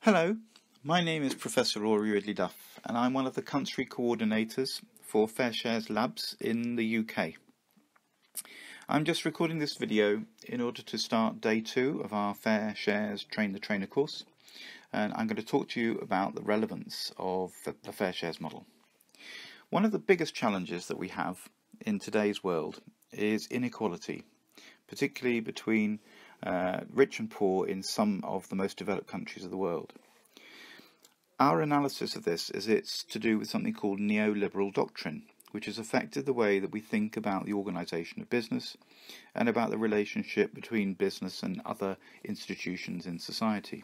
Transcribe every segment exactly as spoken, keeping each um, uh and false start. Hello, my name is Professor Rory Ridley-Duff and I'm one of the country coordinators for FairShares Labs in the U K. I'm just recording this video in order to start day two of our FairShares Train the Trainer course, and I'm going to talk to you about the relevance of the FairShares model. One of the biggest challenges that we have in today's world is inequality, particularly between Uh, rich and poor in some of the most developed countries of the world. Our analysis of this is it's to do with something called neoliberal doctrine, which has affected the way that we think about the organisation of business and about the relationship between business and other institutions in society.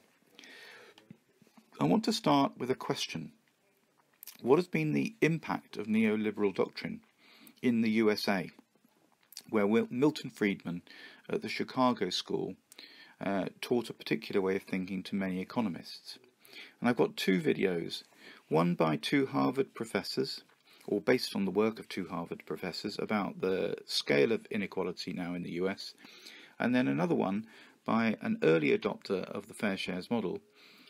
I want to start with a question. What has been the impact of neoliberal doctrine in the U S A? Where Milton Friedman at the Chicago School uh, taught a particular way of thinking to many economists. And I've got two videos, one by two Harvard professors, or based on the work of two Harvard professors, about the scale of inequality now in the U S, and then another one by an early adopter of the FairShares model,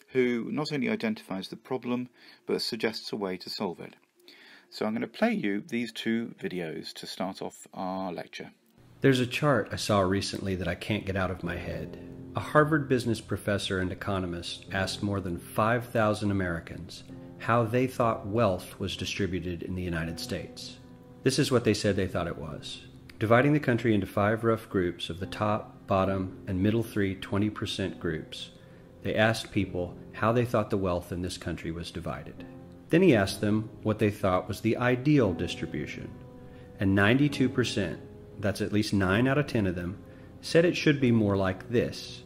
who not only identifies the problem, but suggests a way to solve it. So I'm going to play you these two videos to start off our lecture. There's a chart I saw recently that I can't get out of my head. A Harvard business professor and economist asked more than five thousand Americans how they thought wealth was distributed in the United States. This is what they said they thought it was. Dividing the country into five rough groups of the top, bottom, and middle three twenty percent groups, they asked people how they thought the wealth in this country was divided. Then he asked them what they thought was the ideal distribution, and ninety-two percent, that's at least nine out of ten of them, said it should be more like this.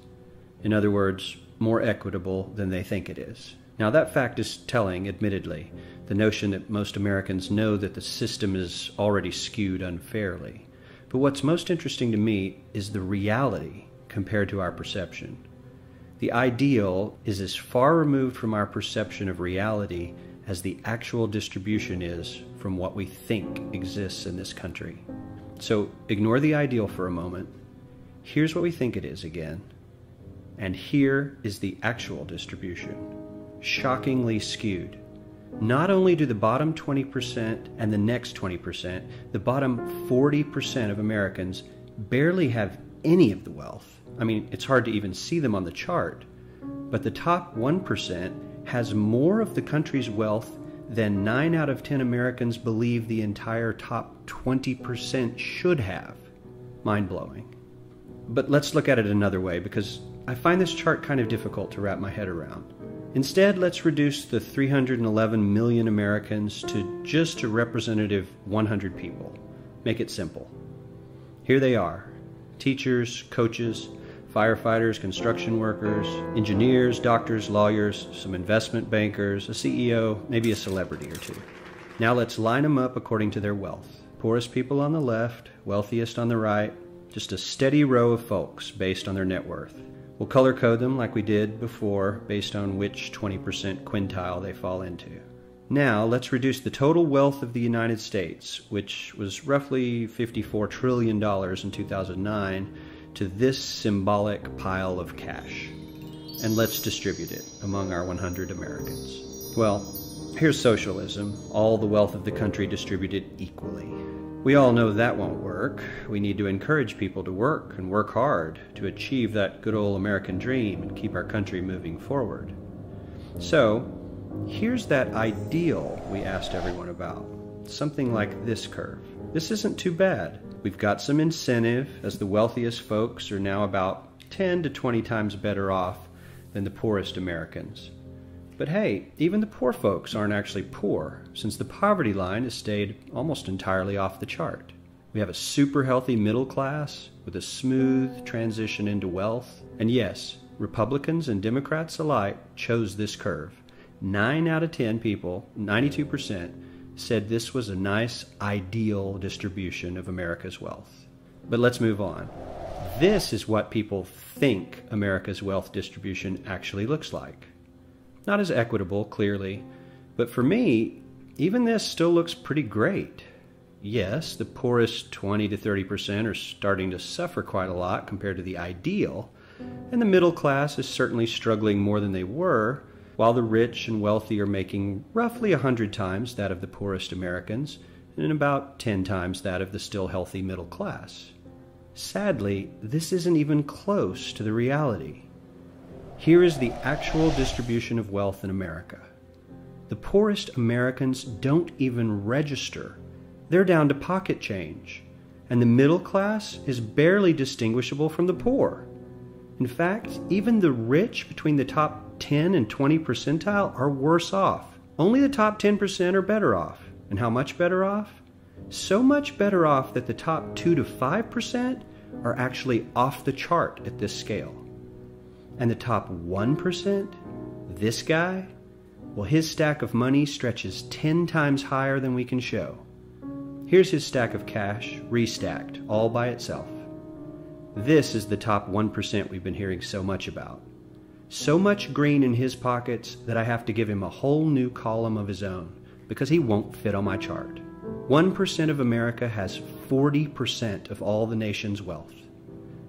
In other words, more equitable than they think it is. Now that fact is telling, admittedly. The notion that most Americans know that the system is already skewed unfairly. But what's most interesting to me is the reality compared to our perception. The ideal is as far removed from our perception of reality as the actual distribution is from what we think exists in this country. So ignore the ideal for a moment. Here's what we think it is again, and here is the actual distribution. Shockingly skewed. Not only do the bottom twenty percent and the next twenty percent, the bottom forty percent of Americans barely have any of the wealth. I mean, it's hard to even see them on the chart, but the top one percent has more of the country's wealth than nine out of ten Americans believe the entire top twenty percent should have. Mind-blowing. But let's look at it another way, because I find this chart kind of difficult to wrap my head around. Instead, let's reduce the three hundred eleven million Americans to just a representative one hundred people. Make it simple. Here they are. Teachers, coaches, firefighters, construction workers, engineers, doctors, lawyers, some investment bankers, a C E O, maybe a celebrity or two. Now let's line them up according to their wealth. Poorest people on the left, wealthiest on the right, just a steady row of folks based on their net worth. We'll color code them like we did before based on which twenty percent quintile they fall into. Now let's reduce the total wealth of the United States, which was roughly fifty-four trillion dollars in two thousand nine, to this symbolic pile of cash, and let's distribute it among our one hundred Americans. Well, here's socialism, all the wealth of the country distributed equally. We all know that won't work. We need to encourage people to work and work hard to achieve that good old American dream and keep our country moving forward. So, here's that ideal we asked everyone about, something like this curve. This isn't too bad. We've got some incentive, as the wealthiest folks are now about ten to twenty times better off than the poorest Americans. But hey, even the poor folks aren't actually poor, since the poverty line has stayed almost entirely off the chart. We have a super healthy middle class with a smooth transition into wealth. And yes, Republicans and Democrats alike chose this curve. nine out of ten people, ninety-two percent, said this was a nice, ideal distribution of America's wealth. But let's move on. This is what people think America's wealth distribution actually looks like. Not as equitable, clearly, but for me, even this still looks pretty great. yes, the poorest twenty to thirty percent are starting to suffer quite a lot compared to the ideal, and the middle class is certainly struggling more than they were, while the rich and wealthy are making roughly one hundred times that of the poorest Americans and about ten times that of the still healthy middle class. Sadly, this isn't even close to the reality. Here is the actual distribution of wealth in America. The poorest Americans don't even register. They're down to pocket change, and the middle class is barely distinguishable from the poor. In fact, even the rich between the top ten and twenty percentile are worse off. Only the top ten percent are better off. And how much better off? So much better off that the top two to five percent are actually off the chart at this scale. And the top one percent, this guy, well, his stack of money stretches ten times higher than we can show. Here's his stack of cash, restacked, all by itself. This is the top one percent we've been hearing so much about. So much green in his pockets that I have to give him a whole new column of his own because he won't fit on my chart. one percent of America has forty percent of all the nation's wealth.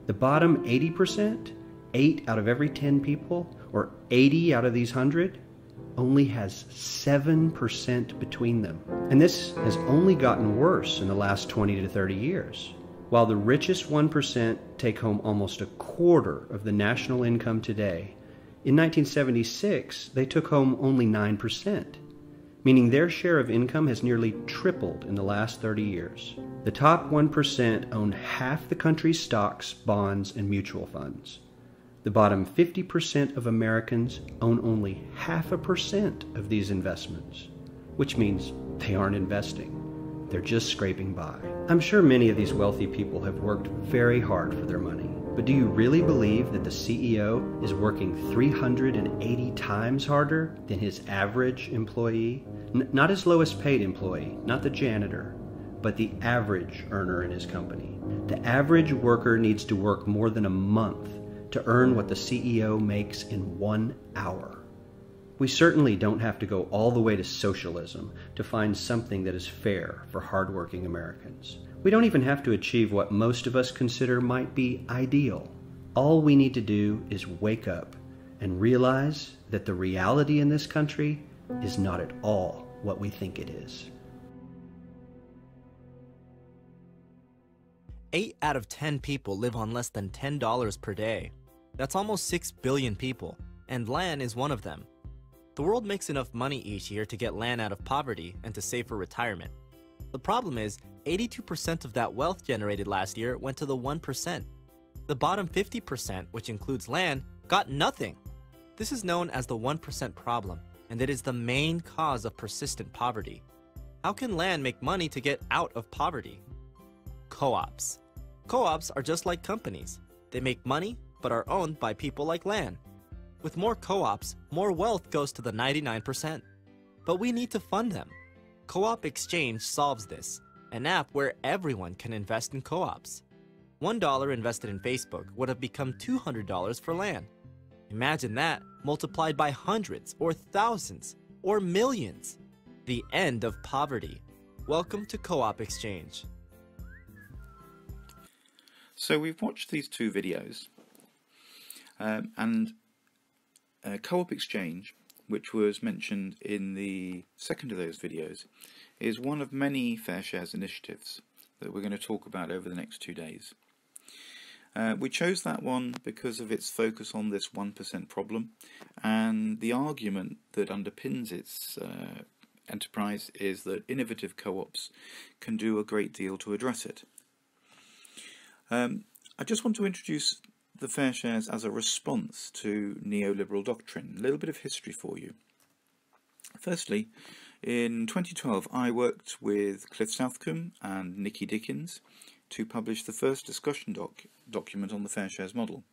The bottom eighty percent, eight out of every ten people, or eighty out of these one hundred, only has seven percent between them. And this has only gotten worse in the last twenty to thirty years. While the richest one percent take home almost a quarter of the national income today, in nineteen seventy-six, they took home only nine percent, meaning their share of income has nearly tripled in the last thirty years. The top one percent own half the country's stocks, bonds, and mutual funds. The bottom fifty percent of Americans own only half a percent of these investments, which means they aren't investing. They're just scraping by. I'm sure many of these wealthy people have worked very hard for their money, but do you really believe that the C E O is working three hundred eighty times harder than his average employee? N- not his lowest paid employee, not the janitor, but the average earner in his company. The average worker needs to work more than a month to earn what the C E O makes in one hour. We certainly don't have to go all the way to socialism to find something that is fair for hardworking Americans. We don't even have to achieve what most of us consider might be ideal. All we need to do is wake up and realize that the reality in this country is not at all what we think it is. eight out of ten people live on less than ten dollars per day. That's almost six billion people, and Lan is one of them. The world makes enough money each year to get Lan out of poverty and to save for retirement. The problem is, eighty-two percent of that wealth generated last year went to the one percent. The bottom fifty percent, which includes Lan, got nothing. This is known as the one percent problem, and it is the main cause of persistent poverty. How can Lan make money to get out of poverty? Co-ops. Co-ops are just like companies. They make money, but are owned by people like Lan. With more co-ops, more wealth goes to the ninety-nine percent. But we need to fund them. Co-op Exchange solves this, an app where everyone can invest in co-ops. one dollar invested in Facebook would have become two hundred dollars for Lan. Imagine that multiplied by hundreds or thousands or millions. The end of poverty. Welcome to Co-op Exchange. So we've watched these two videos, um, and uh, Co-op Exchange, which was mentioned in the second of those videos, is one of many FairShares initiatives that we're going to talk about over the next two days. Uh, we chose that one because of its focus on this one percent problem, and the argument that underpins its uh, enterprise is that innovative co-ops can do a great deal to address it. Um, I just want to introduce the FairShares as a response to neoliberal doctrine. A little bit of history for you. Firstly, in twenty twelve I worked with Cliff Southcombe and Nicky Dickens to publish the first discussion doc document on the FairShares model.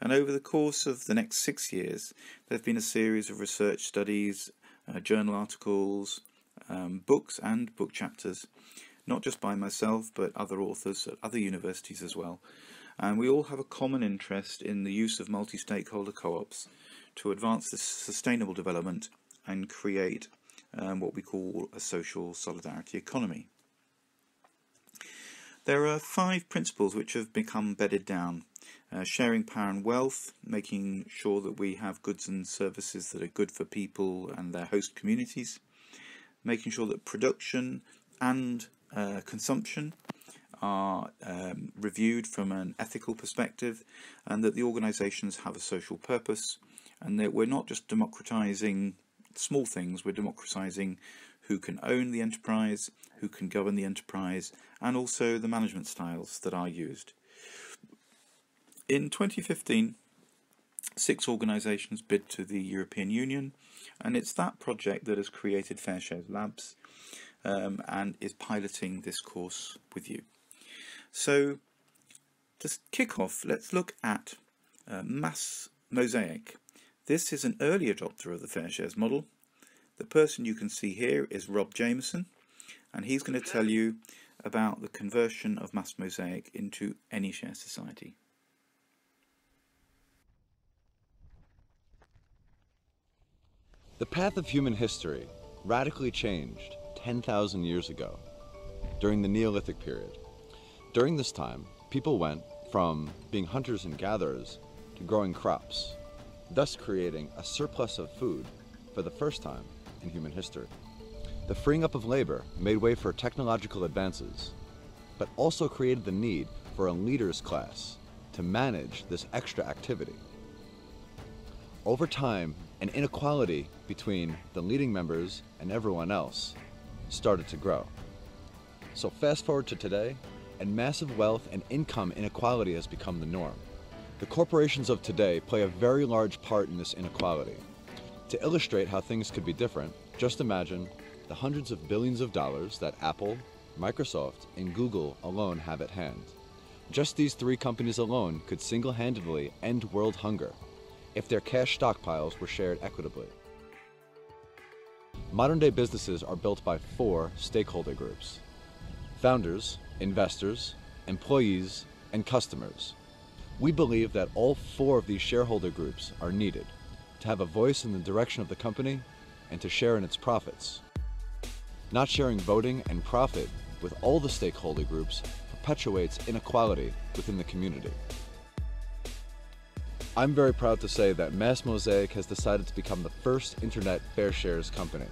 And over the course of the next six years there have been a series of research studies, uh, journal articles, um, books and book chapters, not just by myself but other authors at other universities as well, and we all have a common interest in the use of multi-stakeholder co-ops to advance the sustainable development and create um, what we call a social solidarity economy. There are five principles which have become bedded down. Uh, sharing power and wealth, making sure that we have goods and services that are good for people and their host communities, making sure that production and uh, consumption are um, reviewed from an ethical perspective, and that the organisations have a social purpose, and that we're not just democratising small things, we're democratising who can own the enterprise, who can govern the enterprise, and also the management styles that are used. In twenty fifteen, six organisations bid to the European Union, and it's that project that has created FairShares Labs um, and is piloting this course with you. So, to kick off, let's look at uh, Mass Mosaic. This is an early adopter of the FairShares model. The person you can see here is Rob Jameson, and he's going to tell you about the conversion of Mass Mosaic into AnyShare Society. The path of human history radically changed ten thousand years ago, during the Neolithic period. During this time, people went from being hunters and gatherers to growing crops, thus creating a surplus of food for the first time in human history. The freeing up of labor made way for technological advances, but also created the need for a leaders class to manage this extra activity. Over time, an inequality between the leading members and everyone else started to grow. So fast forward to today, and massive wealth and income inequality has become the norm. The corporations of today play a very large part in this inequality. To illustrate how things could be different, just imagine the hundreds of billions of dollars that Apple, Microsoft, and Google alone have at hand. Just these three companies alone could single-handedly end world hunger if their cash stockpiles were shared equitably. Modern-day businesses are built by four stakeholder groups: founders, investors, employees, and customers. We believe that all four of these shareholder groups are needed to have a voice in the direction of the company and to share in its profits. Not sharing voting and profit with all the stakeholder groups perpetuates inequality within the community. I'm very proud to say that Mass Mosaic has decided to become the first internet FairShares company.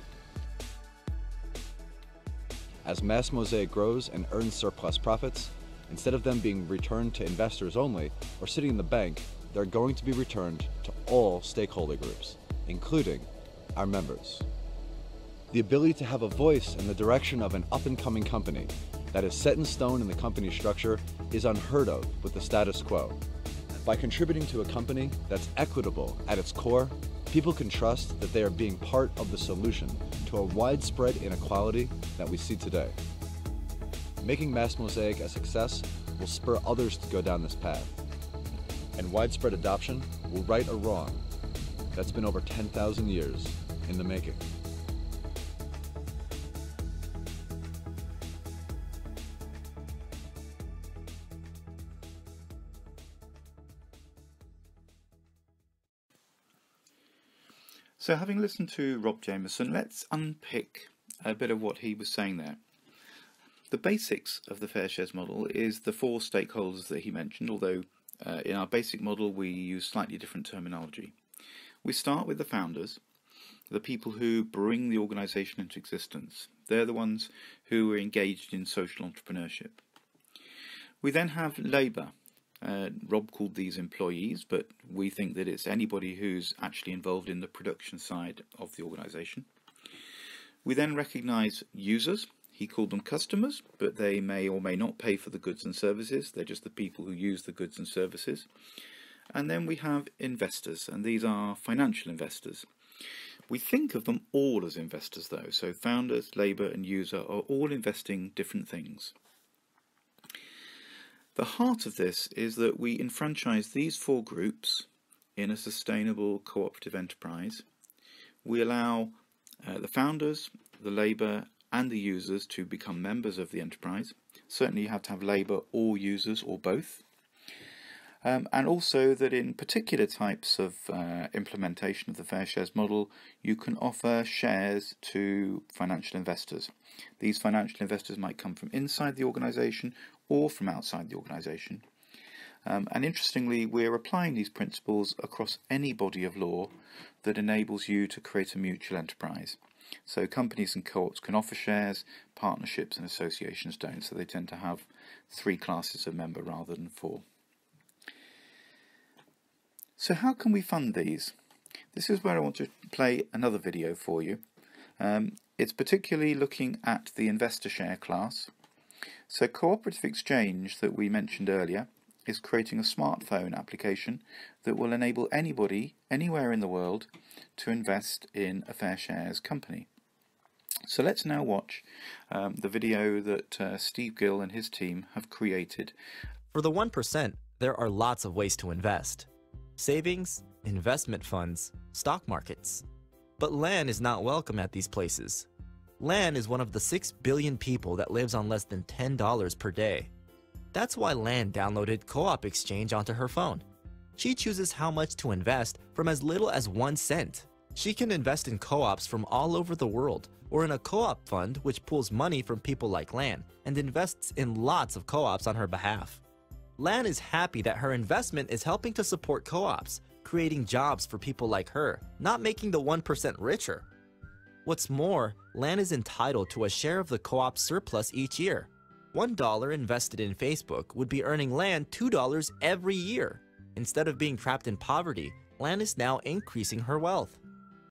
As Mass Mosaic grows and earns surplus profits, instead of them being returned to investors only or sitting in the bank, they're going to be returned to all stakeholder groups, including our members. The ability to have a voice in the direction of an up-and-coming company that is set in stone in the company structure is unheard of with the status quo. By contributing to a company that's equitable at its core, people can trust that they are being part of the solution to a widespread inequality that we see today. Making Mass Mosaic a success will spur others to go down this path, and widespread adoption will right a wrong that's been over ten thousand years in the making. So, having listened to Rob Jameson, let's unpick a bit of what he was saying there. The basics of the FairShares model is the four stakeholders that he mentioned, although uh, in our basic model we use slightly different terminology. We start with the founders, the people who bring the organisation into existence. They're the ones who are engaged in social entrepreneurship. We then have labour. Uh, Rob called these employees, but we think that it's anybody who's actually involved in the production side of the organisation. We then recognise users. He called them customers, but they may or may not pay for the goods and services. They're just the people who use the goods and services. And then we have investors, and these are financial investors. We think of them all as investors, though. So founders, labour and user are all investing different things. The heart of this is that we enfranchise these four groups in a sustainable cooperative enterprise. We allow uh, the founders, the labour and the users to become members of the enterprise. Certainly you have to have labour or users or both. um, and also that in particular types of uh, implementation of the FairShares model, you can offer shares to financial investors. These financial investors might come from inside the organisation or from outside the organisation. Um, and interestingly, we're applying these principles across any body of law that enables you to create a mutual enterprise. So companies and co-ops can offer shares, partnerships and associations don't, so they tend to have three classes of member rather than four. So how can we fund these? This is where I want to play another video for you. Um, it's particularly looking at the investor share class. So Co-operative Exchange, that we mentioned earlier, is creating a smartphone application that will enable anybody, anywhere in the world, to invest in a FairShares company. So let's now watch um, the video that uh, Steve Gill and his team have created. For the one percent, there are lots of ways to invest. Savings, investment funds, stock markets. But L A N is not welcome at these places. L A N is one of the six billion people that lives on less than ten dollars per day. That's why L A N downloaded Co-op Exchange onto her phone. She chooses how much to invest from as little as one cent. She can invest in co-ops from all over the world, or in a co-op fund which pulls money from people like L A N and invests in lots of co-ops on her behalf. L A N is happy that her investment is helping to support co-ops, creating jobs for people like her, not making the one percent richer. What's more, L A N is entitled to a share of the co-op surplus each year. one dollar invested in Facebook would be earning L A N two dollars every year. Instead of being trapped in poverty, L A N is now increasing her wealth.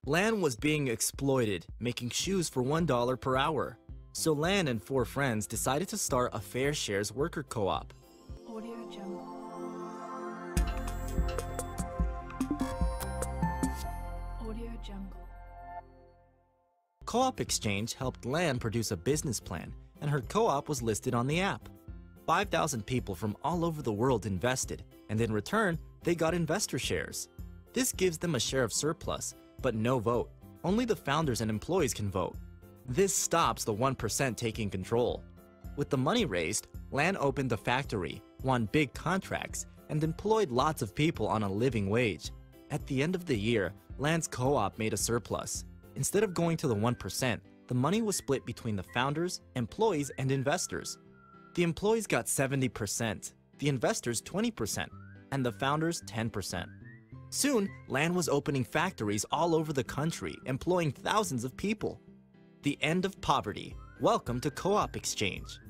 L A N was being exploited, making shoes for one dollar per hour. So L A N and four friends decided to start a FairShares worker co-op. Co-op Exchange helped L A N produce a business plan, and her co-op was listed on the app. five thousand people from all over the world invested, and in return, they got investor shares. This gives them a share of surplus, but no vote. Only the founders and employees can vote. This stops the one percent taking control. With the money raised, L A N opened a factory, won big contracts, and employed lots of people on a living wage. At the end of the year, L A N's co-op made a surplus. Instead of going to the one percent, the money was split between the founders, employees, and investors. The employees got seventy percent, the investors twenty percent, and the founders ten percent. Soon, L A N was opening factories all over the country, employing thousands of people. The end of poverty. Welcome to Co-op Exchange.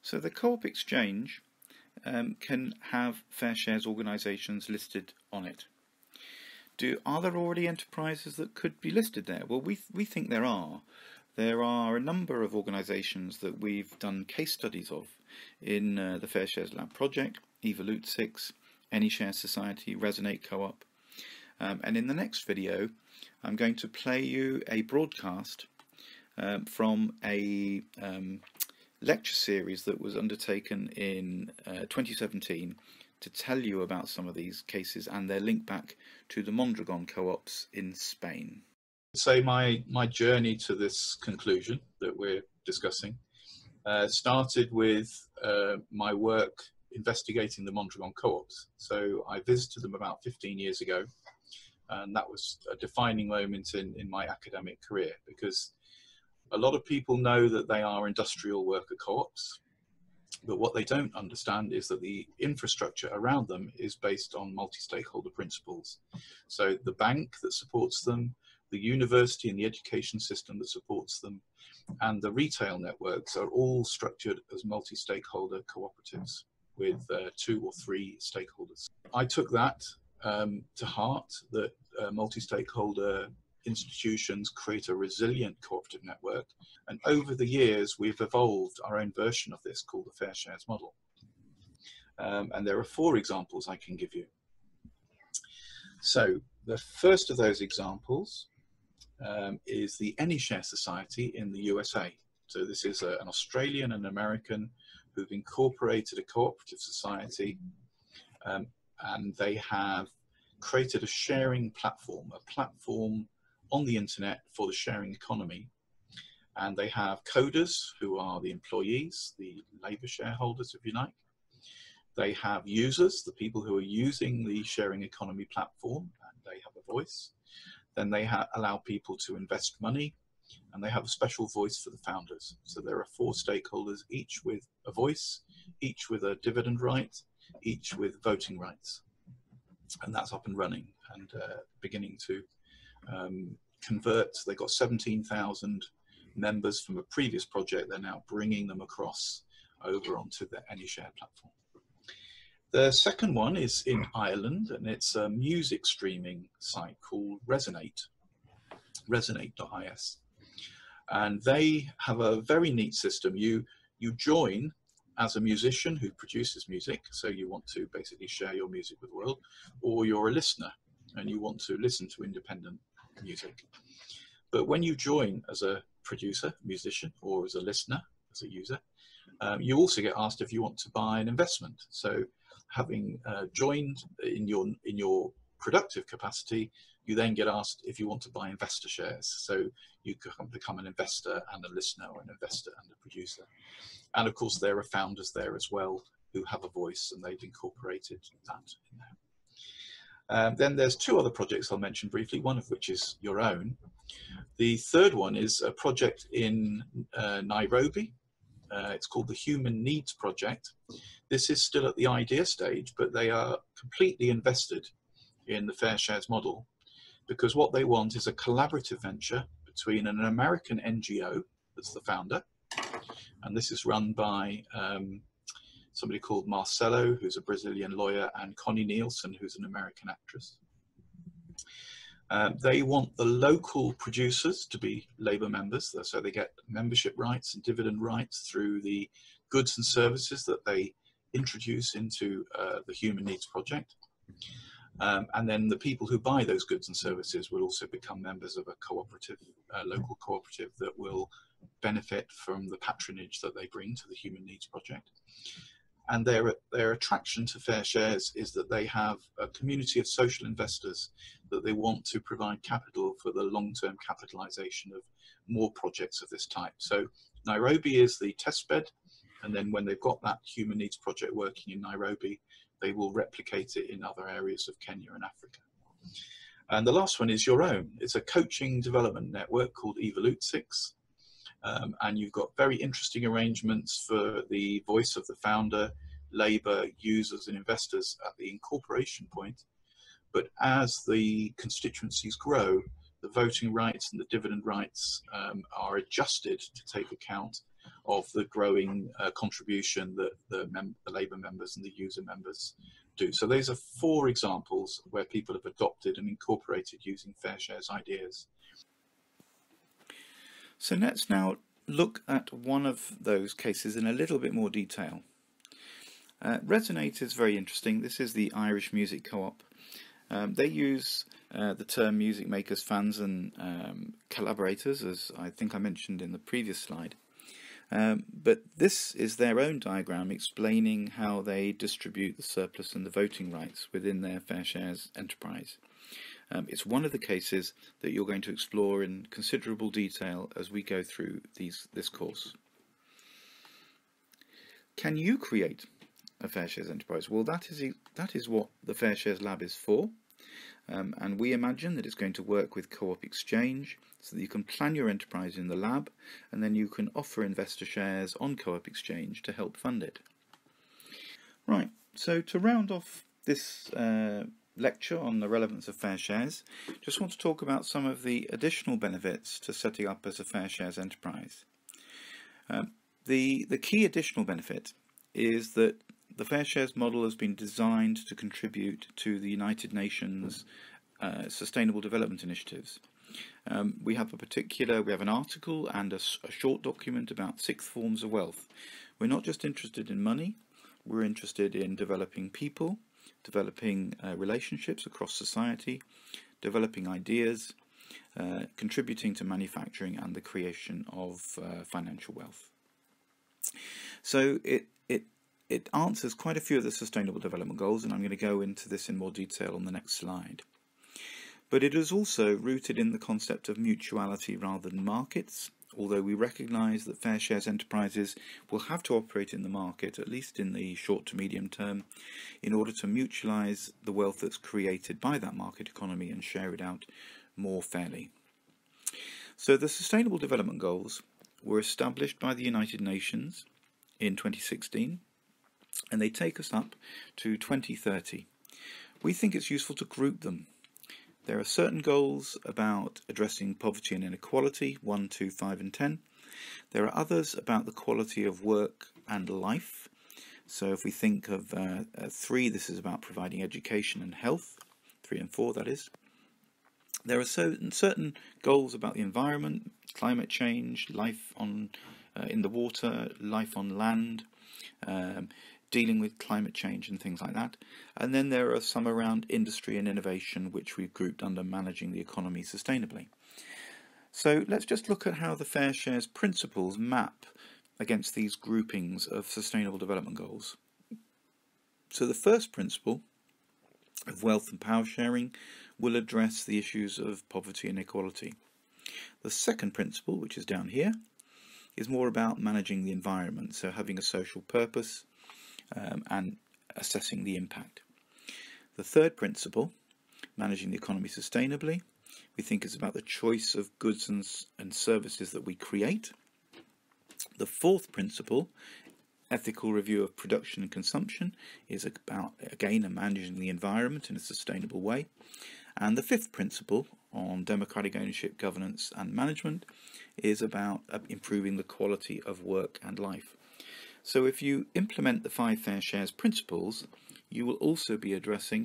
So the Co-op Exchange um, can have FairShares organizations listed on it. Do, are there already enterprises that could be listed there? Well, we, we think there are. There are a number of organisations that we've done case studies of in uh, the FairShares Lab project, Evolutesix, AnyShare Society, Resonate Co-op. Um, and in the next video, I'm going to play you a broadcast um, from a um, lecture series that was undertaken in uh, twenty seventeen to tell you about some of these cases and their link back to the Mondragon co-ops in Spain. Say my, my journey to this conclusion that we're discussing uh, started with uh, my work investigating the Mondragon co-ops. So I visited them about fifteen years ago, and that was a defining moment in, in my academic career, because a lot of people know that they are industrial worker co-ops, but what they don't understand is that the infrastructure around them is based on multi-stakeholder principles. So the bank that supports them, the university and the education system that supports them, and the retail networks are all structured as multi-stakeholder cooperatives with uh, two or three stakeholders. I took that um, to heart, that uh, multi-stakeholder institutions create a resilient cooperative network, and over the years we've evolved our own version of this called the FairShares model, um, and there are four examples I can give you. So the first of those examples um, is the AnyShare Society in the U S A. So this is a, an Australian and American who've incorporated a cooperative society, um, and they have created a sharing platform, a platform on the internet for the sharing economy, And they have coders, who are the employees, the labor shareholders, if you like. They have users, the people who are using the sharing economy platform, and they have a voice. Then they ha- allow people to invest money, and they have a special voice for the founders. So there are four stakeholders, each with a voice, each with a dividend right, each with voting rights. And that's up and running and uh, beginning to um, convert. They've got seventeen thousand members from a previous project. They're now bringing them across over onto the AnyShare platform. The second one is in Ireland, and it's a music streaming site called Resonate, Resonate.is. And they have a very neat system. You, you join as a musician who produces music, so you want to basically share your music with the world, or you're a listener and you want to listen to independent music. But when you join as a producer, musician, or as a listener, as a user, um, you also get asked if you want to buy an investment. So having uh, joined in your, in your productive capacity, you then get asked if you want to buy investor shares. So you can become an investor and a listener, or an investor and a producer. And of course, there are founders there as well who have a voice, and they've incorporated that in there. Um, then there's two other projects I'll mention briefly, one of which is your own. The third one is a project in uh, Nairobi. Uh, it's called the Human Needs Project. This is still at the idea stage, but they are completely invested in the FairShares model, because what they want is a collaborative venture between an American N G O that's the founder, and this is run by um, somebody called Marcelo, who's a Brazilian lawyer, and Connie Nielsen, who's an American actress. Uh, they want the local producers to be Labour members, so they get membership rights and dividend rights through the goods and services that they introduce into uh, the Human Needs Project. Um, and then the people who buy those goods and services will also become members of a cooperative, a local cooperative that will benefit from the patronage that they bring to the Human Needs Project. And their, their attraction to FairShares is that they have a community of social investors that they want to provide capital for the long-term capitalization of more projects of this type. So Nairobi is the testbed, and then when they've got that Human Needs Project working in Nairobi, they will replicate it in other areas of Kenya and Africa. And the last one is your own. It's a coaching development network called Evolutesix. Um, and you've got very interesting arrangements for the voice of the founder, Labour, users and investors at the incorporation point. But as the constituencies grow, the voting rights and the dividend rights um, are adjusted to take account of the growing uh, contribution that the, mem the Labour members and the user members do. So these are four examples where people have adopted and incorporated using FairShares ideas. So let's now look at one of those cases in a little bit more detail. Uh, Resonate is very interesting. This is the Irish Music Co-op. Um, they use uh, the term music makers, fans and um, collaborators, as I think I mentioned in the previous slide. Um, but this is their own diagram explaining how they distribute the surplus and the voting rights within their FairShares enterprise. Um, it's one of the cases that you're going to explore in considerable detail as we go through these, this course. Can you create a FairShares enterprise? Well, that is, that is what the FairShares Lab is for. Um, and we imagine that it's going to work with Co-op Exchange, so that you can plan your enterprise in the lab, and then you can offer investor shares on Co-op Exchange to help fund it. Right, so to round off this uh, lecture on the relevance of FairShares, just want to talk about some of the additional benefits to setting up as a FairShares enterprise. Um, the, the key additional benefit is that the FairShares model has been designed to contribute to the United Nations uh, Sustainable Development Initiatives. Um, we have a particular, we have an article and a, a short document about six forms of wealth. We're not just interested in money, we're interested in developing people, developing uh, relationships across society, developing ideas, uh, contributing to manufacturing and the creation of uh, financial wealth. So it, it It answers quite a few of the Sustainable Development Goals, and I'm going to go into this in more detail on the next slide. But it is also rooted in the concept of mutuality rather than markets, although we recognise that FairShares enterprises will have to operate in the market, at least in the short to medium term, in order to mutualise the wealth that's created by that market economy and share it out more fairly. So the Sustainable Development Goals were established by the United Nations in twenty sixteen, and they take us up to twenty thirty. We think it's useful to group them. There are certain goals about addressing poverty and inequality, one, two, five and ten. There are others about the quality of work and life. So if we think of uh, uh, three, this is about providing education and health, three and four that is. There are certain, certain goals about the environment, climate change, life on uh, in the water, life on land, um, dealing with climate change and things like that. And then there are some around industry and innovation, which we've grouped under managing the economy sustainably. So let's just look at how the FairShares principles map against these groupings of sustainable development goals. So the first principle of wealth and power sharing will address the issues of poverty and inequality. The second principle, which is down here, is more about managing the environment, so having a social purpose, Um, and assessing the impact. The third principle, managing the economy sustainably, we think is about the choice of goods and, and services that we create. The fourth principle, ethical review of production and consumption, is about, again, managing the environment in a sustainable way. And the fifth principle, on democratic ownership, governance and management, is about uh, improving the quality of work and life. So if you implement the five FairShares principles, you will also be addressing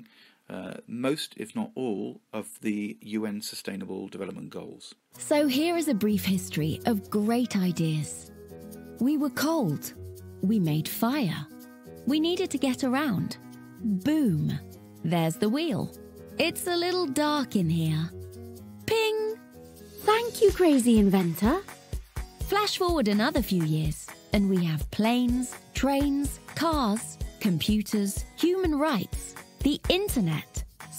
uh, most, if not all, of the U N Sustainable Development Goals. So here is a brief history of great ideas. We were cold. We made fire. We needed to get around. Boom! There's the wheel. It's a little dark in here. Ping! Thank you, crazy inventor. Flash forward another few years, and we have planes, trains, cars, computers, human rights, the internet,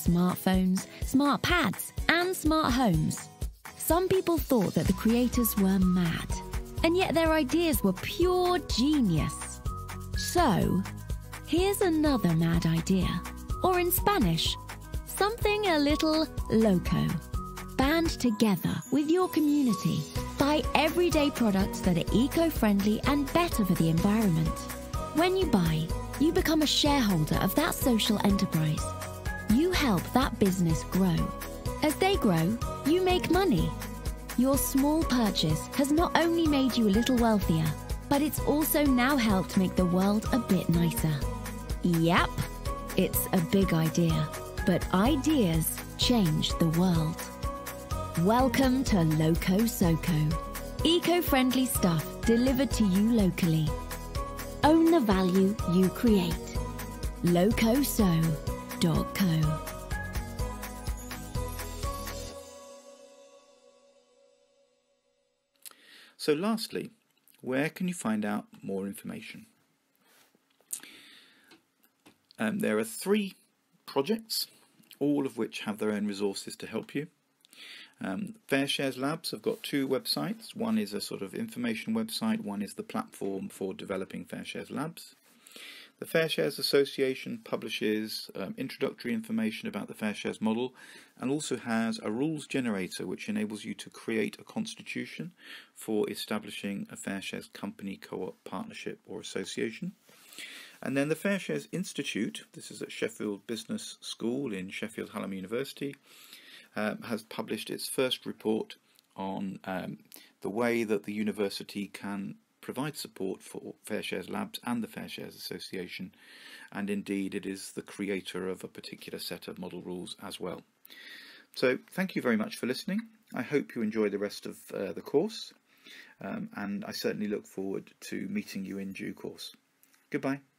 smartphones, smart pads, and smart homes. Some people thought that the creators were mad, and yet their ideas were pure genius. So, here's another mad idea, or in Spanish, something a little loco. Band together with your community. Buy everyday products that are eco-friendly and better for the environment. When you buy, you become a shareholder of that social enterprise. You help that business grow. As they grow, you make money. Your small purchase has not only made you a little wealthier, but it's also now helped make the world a bit nicer. Yep, it's a big idea, but ideas change the world. Welcome to LocoSoco. Eco-friendly stuff delivered to you locally. Own the value you create. Loco So dot co. So lastly, where can you find out more information? Um, there are three projects, all of which have their own resources to help you. Um, FairShares Labs have got two websites. One is a sort of information website, one is the platform for developing FairShares Labs. The FairShares Association publishes um, introductory information about the FairShares model and also has a rules generator which enables you to create a constitution for establishing a FairShares company, co-op, partnership or association. And then the FairShares Institute, this is at Sheffield Business School in Sheffield Hallam University, Um, has published its first report on um, the way that the university can provide support for FairShares Labs and the FairShares Association, and indeed it is the creator of a particular set of model rules as well. So thank you very much for listening. I hope you enjoy the rest of uh, the course, um, and I certainly look forward to meeting you in due course. Goodbye.